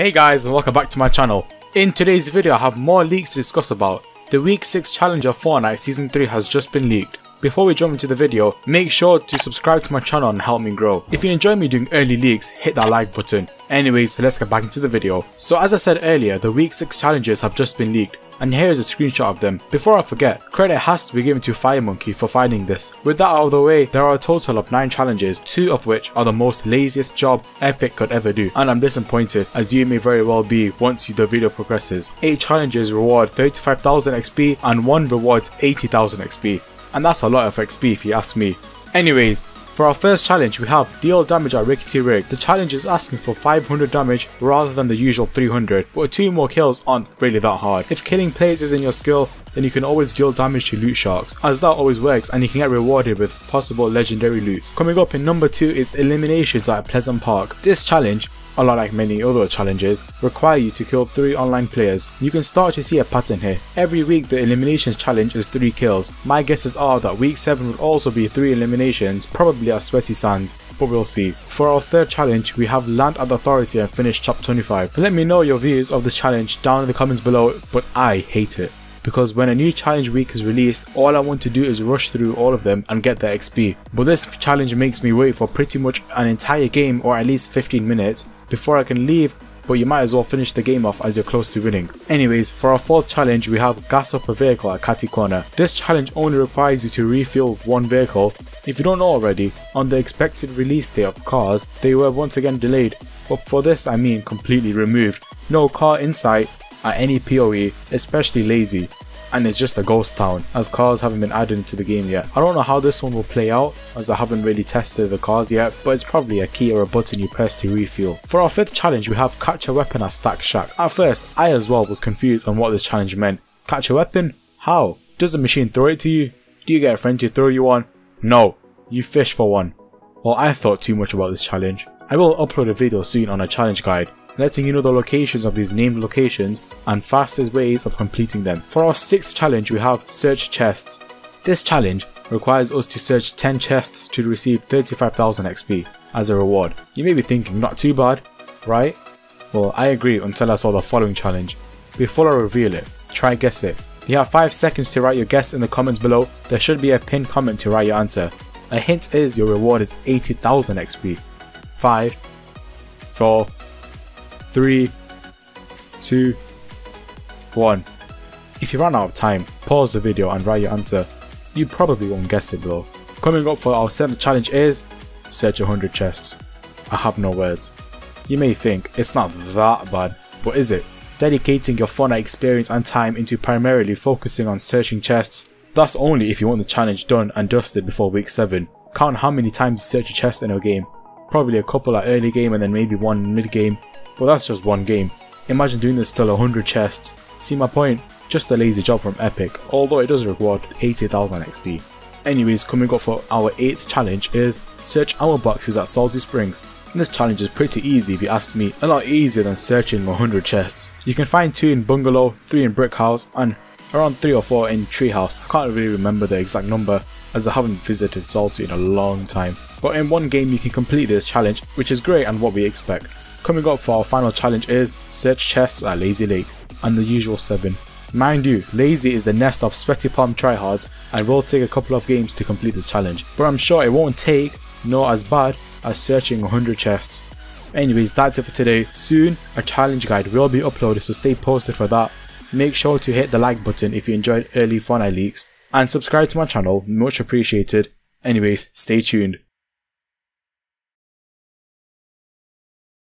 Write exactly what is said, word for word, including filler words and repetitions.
Hey guys, and welcome back to my channel. In today's video I have more leaks to discuss about. The week six challenge of Fortnite season three has just been leaked. Before we jump into the video, make sure to subscribe to my channel and help me grow. If you enjoy me doing early leaks, hit that like button. Anyways, let's get back into the video. So as I said earlier, the week six challenges have just been leaked. And here is a screenshot of them. Before I forget, credit has to be given to FireMonkey for finding this. With that out of the way, there are a total of nine challenges, two of which are the most laziest job Epic could ever do, and I'm disappointed, as you may very well be once the video progresses. eight challenges reward thirty-five thousand X P and one rewards eighty thousand X P, and that's a lot of X P if you ask me. Anyways, for our first challenge we have deal damage at Rickety Rig. The challenge is asking for five hundred damage rather than the usual three hundred, but two more kills aren't really that hard. If killing players isn't your skill, then you can always deal damage to loot sharks, as that always works and you can get rewarded with possible legendary loots. Coming up in number two is eliminations at Pleasant Park. This challenge, a lot like many other challenges, require you to kill three online players. You can start to see a pattern here. Every week the eliminations challenge is three kills. My guesses are that week seven would also be three eliminations, probably at Sweaty Sands, but we'll see. For our third challenge we have land at Authority and finish top twenty-five. Let me know your views of this challenge down in the comments below, but I hate it. Because when a new challenge week is released, all I want to do is rush through all of them and get the X P. But this challenge makes me wait for pretty much an entire game, or at least fifteen minutes, before I can leave, but you might as well finish the game off as you're close to winning. Anyways, for our fourth challenge we have gas up a vehicle at Catty Corner. This challenge only requires you to refuel one vehicle. If you don't know already, on the expected release date of cars, they were once again delayed, but for this I mean completely removed. No car in sight at any P O E, especially Lazy, and it's just a ghost town as cars haven't been added into the game yet. I don't know how this one will play out as I haven't really tested the cars yet, but it's probably a key or a button you press to refuel. For our fifth challenge we have catch a weapon at Stack Shack. At first I as well was confused on what this challenge meant. Catch a weapon? How? Does the machine throw it to you? Do you get a friend to throw you one? No, you fish for one. Well, I thought too much about this challenge. I will upload a video soon on a challenge guide, letting you know the locations of these named locations and fastest ways of completing them. For our sixth challenge we have search chests. This challenge requires us to search ten chests to receive thirty-five thousand X P as a reward. You may be thinking, not too bad, right? Well, I agree until I saw the following challenge. Before I reveal it, try guess it. You have five seconds to write your guess in the comments below. There should be a pinned comment to write your answer. A hint is your reward is eighty thousand X P. five, four, three, two, one. If you run out of time, pause the video and write your answer. You probably won't guess it though. Coming up for our seventh challenge is search one hundred chests. I have no words. You may think it's not that bad, but is it? Dedicating your Fortnite experience and time into primarily focusing on searching chests, that's only if you want the challenge done and dusted before week seven. Count how many times you search a chest in a game. Probably a couple at early game and then maybe one mid game. Well, that's just one game. Imagine doing this till one hundred chests. See my point? Just a lazy job from Epic, although it does reward eighty thousand X P. Anyways, coming up for our eighth challenge is search ammo boxes at Salty Springs. This challenge is pretty easy if you ask me, a lot easier than searching one hundred chests. You can find two in Bungalow, three in Brick House, and around three or four in Treehouse. I can't really remember the exact number as I haven't visited Salty in a long time. But in one game you can complete this challenge, which is great and what we expect. Coming up for our final challenge is search chests at Lazy Lake, and the usual seven. Mind you, Lazy is the nest of sweaty palm tryhards and will take a couple of games to complete this challenge, but I'm sure it won't take nor as bad as searching one hundred chests. Anyways, that's it for today. Soon a challenge guide will be uploaded, so stay posted for that. Make sure to hit the like button if you enjoyed early Fortnite leaks, and subscribe to my channel, much appreciated. Anyways, stay tuned.